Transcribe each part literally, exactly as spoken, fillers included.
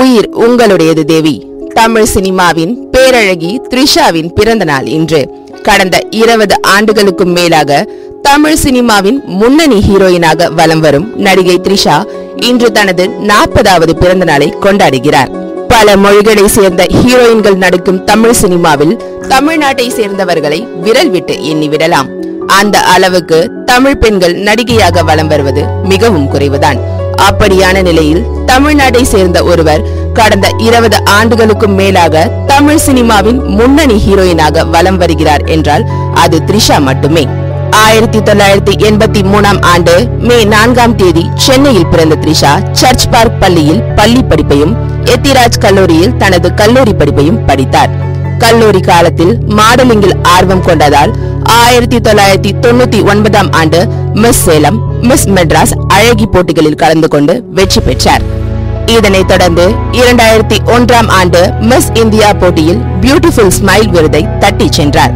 உயிர் உங்களுடையது தேவி தமிழ் சினிமாவின் பேரழகி த்ரிஷாவின் பிறந்த நாள் இன்று. கடந்த இருபது ஆண்டுகளுக்கும் மேலாக தமிழ் சினிமாவின் முன்னணி ஹீரோயினாக வலம் வரும் நடிகை த்ரிஷா இன்று தனது நாற்பதாவது பிறந்த நாளை கொண்டாடுகிறார். பல மொழிகளை சேர்ந்த ஹீரோயின்கள் நடிக்கும் தமிழ் சினிமாவில் தமிழ்நாட்டை சேர்ந்தவர்களை விரல் விட்டு எண்ணிவிடலாம். அந்த அளவுக்கு தமிழ் பெண்கள் நடிகையாக வலம் வருவது மிகவும் குறைவுதான். அப்படியான நிலையில் தமிழ்நாட்டை சேர்ந்த ஒருவர் கடந்த இருபது ஆண்டுகளுக்கும் மேலாக தமிழ் சினிமாவின் முன்னணி ஹீரோயினாக வலம் வருகிறார் என்றால் அது த்ரிஷா மட்டுமே. ஆயிரத்தி தொள்ளாயிரத்தி எண்பத்தி மூணாம் ஆண்டு மே நான்காம் தேதி சென்னையில் பிறந்த த்ரிஷா சர்ச் பார்க் பள்ளியில் பள்ளி படிப்பையும் எத்திராஜ் கல்லூரியில் தனது கல்லூரி படிப்பையும் படித்தார். கல்லூரி காலத்தில் மாடலிங்கில் ஆர்வம் கொண்டதால் ஆயிரத்தி தொள்ளாயிரத்தி தொண்ணூத்தி ஒன்பதாம் ஆண்டு மிஸ் சேலம், மிஸ் மெட்ராஸ், அழகி போட்டிகளில் கலந்து கொண்டு வெற்றி பெற்றார். இதனைத் தொடர்ந்து இரண்டாயிரத்தி ஒன்றாம் ஆண்டு மிஸ் இந்தியா போட்டியில் பியூட்டிஃபுல் ஸ்மைல் விருதை தட்டி சென்றார்.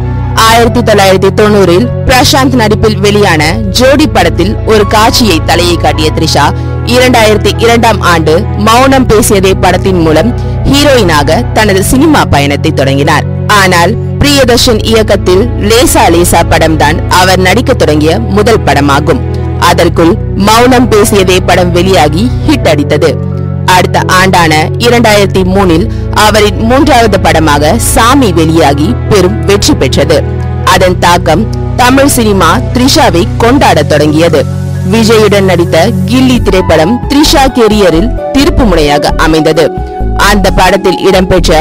ஆயிரத்தி தொள்ளாயிரத்தி தொண்ணூறில் பிரசாந்த் நடிப்பில் வெளியான ஜோடி படத்தில் ஒரு காட்சியை தலையை காட்டிய த்ரிஷா இரண்டாயிரத்தி இரண்டாம் ஆண்டு மௌனம் பேசியதே படத்தின் மூலம் ஹீரோயினாக தனது சினிமா பயணத்தை தொடங்கினார். ஆனால் பிரியதர்ஷன் இயக்கத்தில் லேசா லேசா படம்தான் அவர் நடிக்க தொடங்கிய முதல் படமாகும். அதற்குள் மௌனம் பேசியதே படம் வெளியாகி ஹிட் அடித்தது. அடுத்த ஆண்டான இரண்டாயிரத்தி மூணில் அவரின் மூன்றாவது படமாக சாமி வெளியாகி பெரும் வெற்றி பெற்றது. அதன் தாக்கம் தமிழ் சினிமா த்ரிஷாவை கொண்டாடத் தொடங்கியது. விஜயுடன் நடித்த கில்லி திரைப்படம் த்ரிஷா கெரியரில் திருப்பு முனையாக அமைந்தது. அந்த படத்தில் இடம்பெற்ற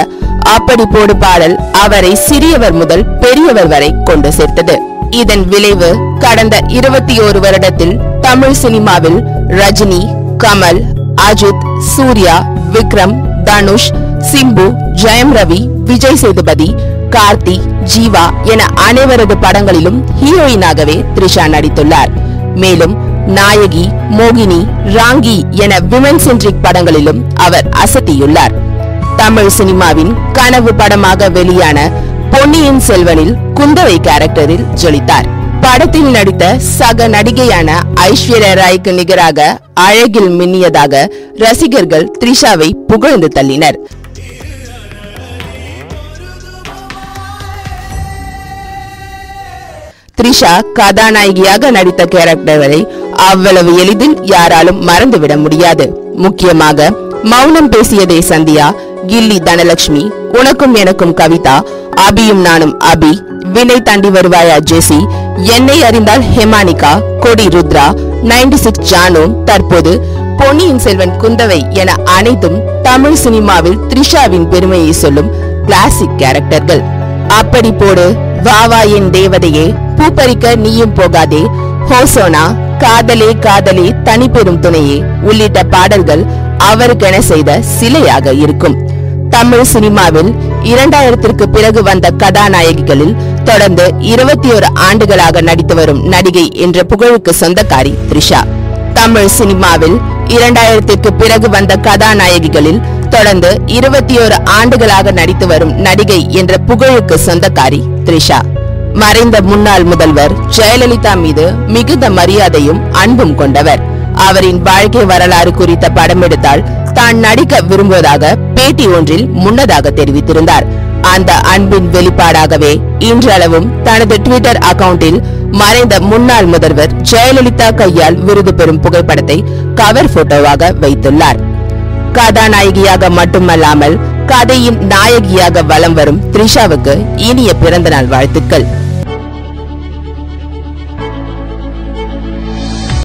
அப்படி போடு பாடல் அவரை சிறியவர் முதல் பெரியவர் வரை கொண்டு சேர்த்தது. இதன் விளைவு கடந்த இருபத்தி ஒரு வருடத்தில் தமிழ் சினிமாவில் ரஜினி, கமல், அஜித், சூர்யா, விக்ரம், தனுஷ், சிம்பு, ஜெயம் ரவி, விஜய் சேதுபதி, கார்த்தி, ஜீவா என அனைவரது படங்களிலும் ஹீரோயினாகவே த்ரிஷா நடித்துள்ளார். மேலும் நாயகி, மோகினி, ராங்கி என விமன் சென்ட்ரிக் படங்களிலும் அவர் அசத்தியுள்ளார். தமிழ் சினிமாவின் கனவு படமாக வெளியான பொன்னியின் செல்வனில் குந்தவை கேரக்டரில் ஜொலித்தார். படத்தில் நடித்த சக நடிகையான ஐஸ்வர்யா ராய்க்கு நிகராக அழகில் மின்னியதாக ரசிகர்கள் த்ரிஷாவை புகழ்ந்து தள்ளினர். த்ரிஷா கதாநாயகியாக நடித்த கேரக்டரை அவ்வளவு எளிதில் யாராலும் மறந்துவிட முடியாது. முக்கியமாக மௌனம் பேசியதே சந்தியா, கில்லி தனலட்சுமி, உனக்கும் எனக்கும் கவிதா, அபியும் நானும் அபி, வினை தாண்டி வருவாயா ஜெசி, என்னை அறிந்தால் ஹெமானிகா, கொடி ருத்ரா, நைன்டி சிக்ஸ் ஜானு, தற்போது பொன்னியின் செல்வன் குந்தவை என அனைத்தும் தமிழ் சினிமாவில் த்ரிஷாவின் பெருமையை சொல்லும் கிளாசிக் கேரக்டர்கள். அப்படி போடு, வாவா என் தேவதையே, பூப்பறிக்க நீயும் போகாதே, ஹோசோனா, காதலே காதலே தனி பெரும் துணையே உள்ளிட்ட பாடல்கள் அவருக்கென செய்த சிலையாக இருக்கும். தமிழ் சினிமாவில் இரண்டாயிரத்திற்கு பிறகு வந்த கதாநாயகிகளில் தொடர்ந்து இருபத்தி ஒரு ஆண்டுகளாக நடித்து வரும் நடிகை என்ற புகழுக்கு சொந்தக்காரி த்ரிஷா. தமிழ் சினிமாவில் இரண்டாயிரத்திற்கு பிறகு வந்த கதாநாயகிகளில் தொடர்ந்து இருபத்தி ஒரு ஆண்டுகளாக நடித்து வரும் நடிகை என்ற புகழுக்கு சொந்தக்காரி த்ரிஷா. மறைந்த முன்னாள் முதல்வர் ஜெயலலிதா மீது மிகுந்த மரியாதையும் அன்பும் கொண்டவர். அவரின் வாழ்க்கை வரலாறு குறித்த படம் எடுத்தால் தான் நடிக்க விரும்புவதாக பேட்டி ஒன்றில் முன்னதாக தெரிவித்திருந்தார். அந்த அன்பின் வெளிப்பாடாகவே இன்றளவும் தனது ட்விட்டர் அக்கவுண்டில் மறைந்த முன்னாள் முதல்வர் ஜெயலலிதா கையால் விருது பெறும் புகைப்படத்தை கவர் போட்டோவாக வைத்துள்ளார். கதாநாயகியாக மட்டுமல்லாமல் கதையின் நாயகியாக வலம் வரும் த்ரிஷாவுக்கு இனிய பிறந்தநாள் வாழ்த்துக்கள்.